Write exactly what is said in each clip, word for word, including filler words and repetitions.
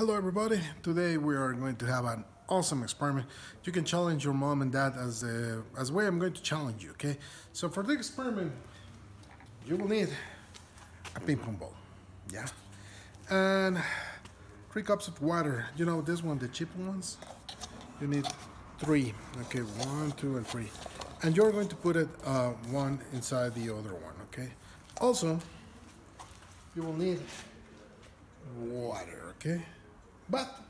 Hello everybody, today we are going to have an awesome experiment. You can challenge your mom and dad as a, as a way I'm going to challenge you, okay? So for the experiment, you will need a ping pong ball, yeah? And three cups of water. You know this one, the cheap ones? You need three, okay, one, two, and three. And you're going to put it uh, one inside the other one, okay? Also, you will need water, okay? But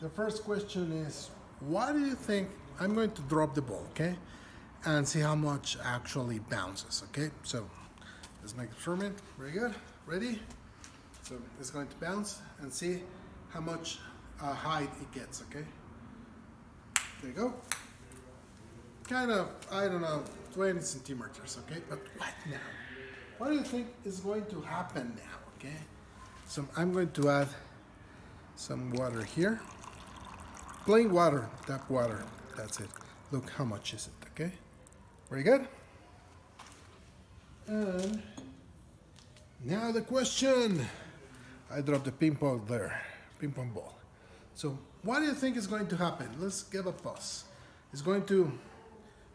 the first question is, why do you think I'm going to drop the ball, okay? And see how much actually bounces, okay? So let's make the experiment. Very good. Ready? So it's going to bounce and see how much uh, height it gets, okay? There you go. Kind of, I don't know, twenty centimeters, okay? But what now? What do you think is going to happen now, okay? So I'm going to add some water here, plain water, tap water, that's it. Look how much is it, okay? Very good. And now the question, I dropped the ping pong there, ping pong ball. So what do you think is going to happen? Let's give a pause. It's going to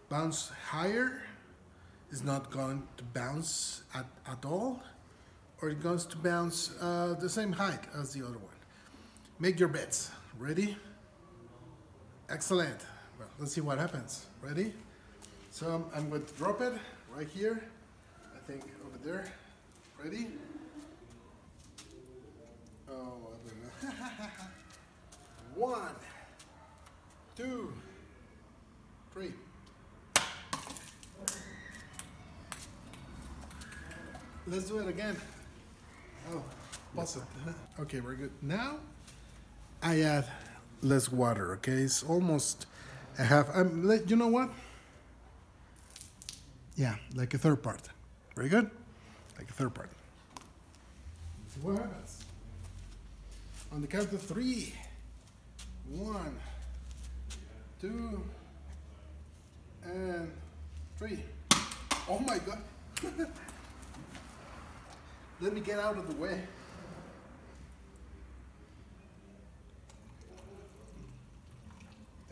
bounce higher, it's not going to bounce at, at all, or it goes to bounce uh, the same height as the other one. Make your bets. Ready? Excellent. Well, let's see what happens. Ready? So I'm going to drop it right here. I think over there. Ready? Oh, I don't know. One, two, three. Let's do it again. Oh, awesome. Okay, we're good. Now, I add less water, okay? It's almost a half. I'm, you know what? Yeah, like a third part. Very good. Like a third part. Let's see what happens. On the count of three. One, two, and three. Oh my God. Let me get out of the way.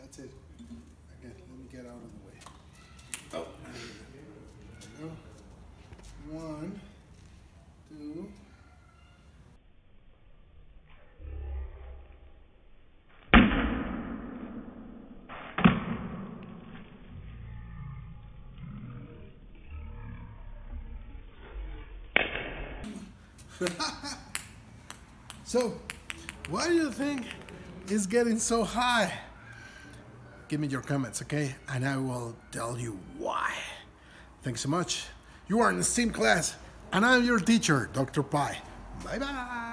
That's it. Again, let me get out of the way. Oh. There we go. One, two. So, why do you think it's getting so high? Give me your comments, okay? And I will tell you why. Thanks so much. You are in STEAM class, and I'm your teacher, Doctor Pi. Bye-bye.